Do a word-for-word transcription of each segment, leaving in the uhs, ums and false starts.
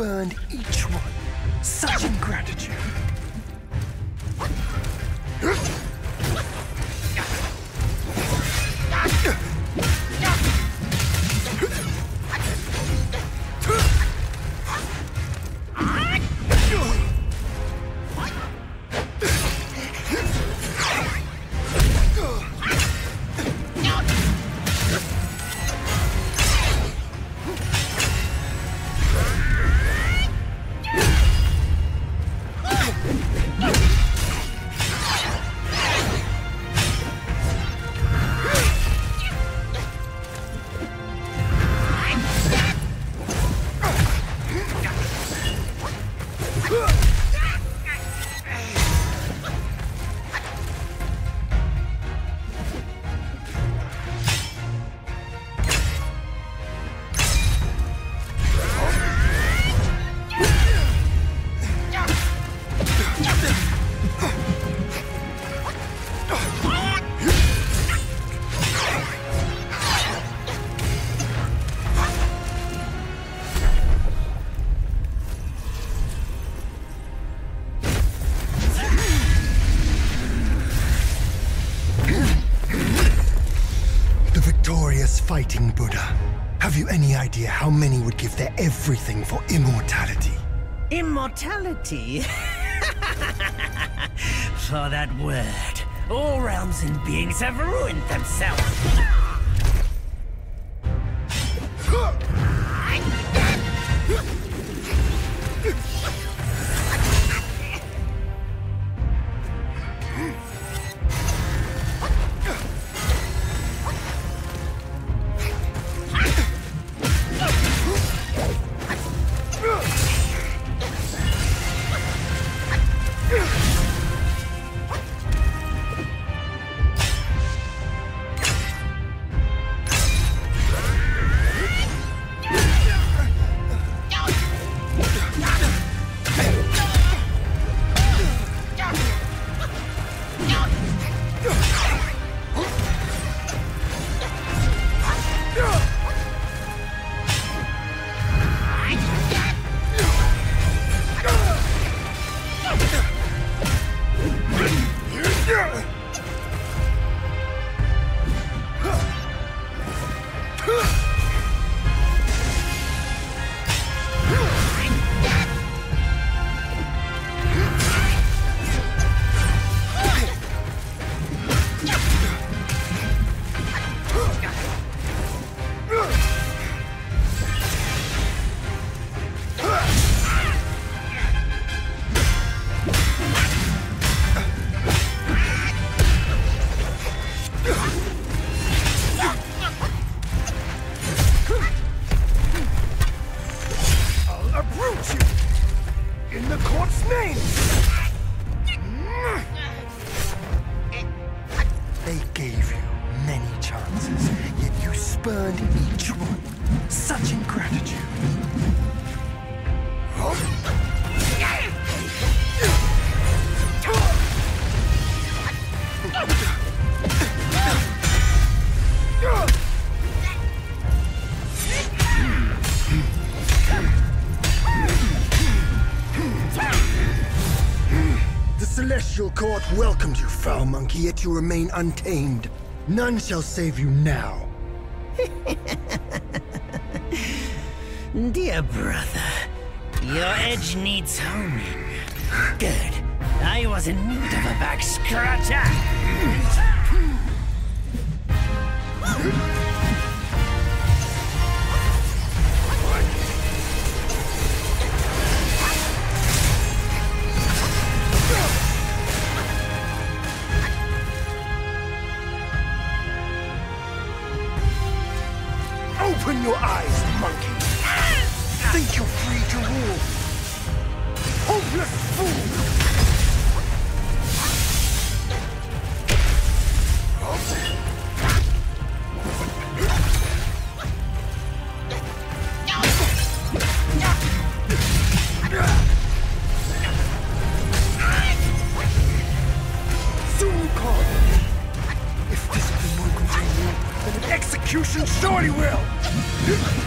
spurned each one. Such ingratitude. Fighting Buddha, have you any idea how many would give their everything for immortality? Immortality? For that word, all realms and beings have ruined themselves. Court welcomed you, foul monkey, yet you remain untamed. None shall save you now. Dear brother, your edge needs honing. Good. I was in need of a back scratcher. Open your eyes, monkey. Think you're free to rule. Hopeless fool! Soon call. If this will not continue, then an execution surely will! Ugh!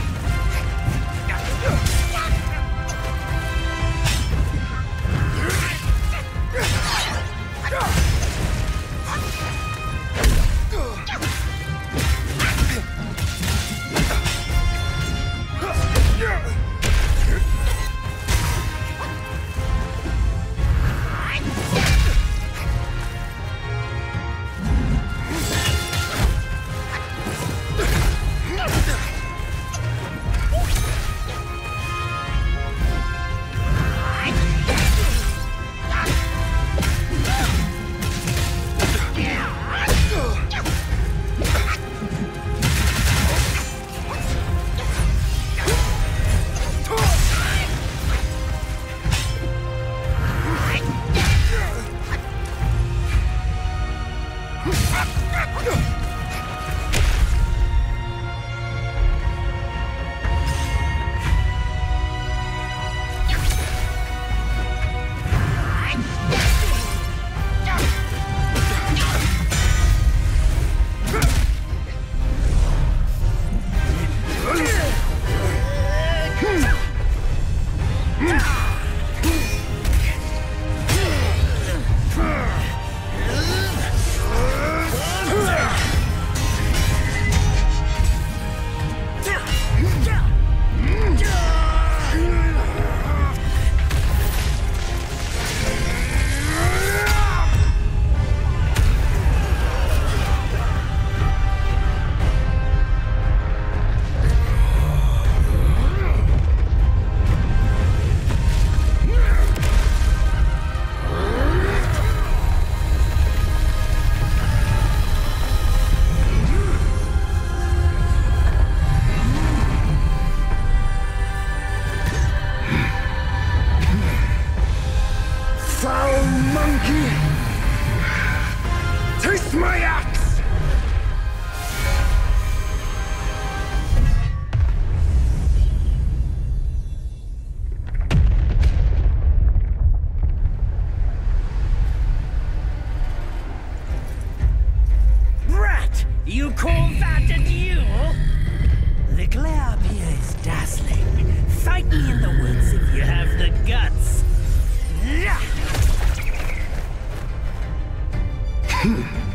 Hmm.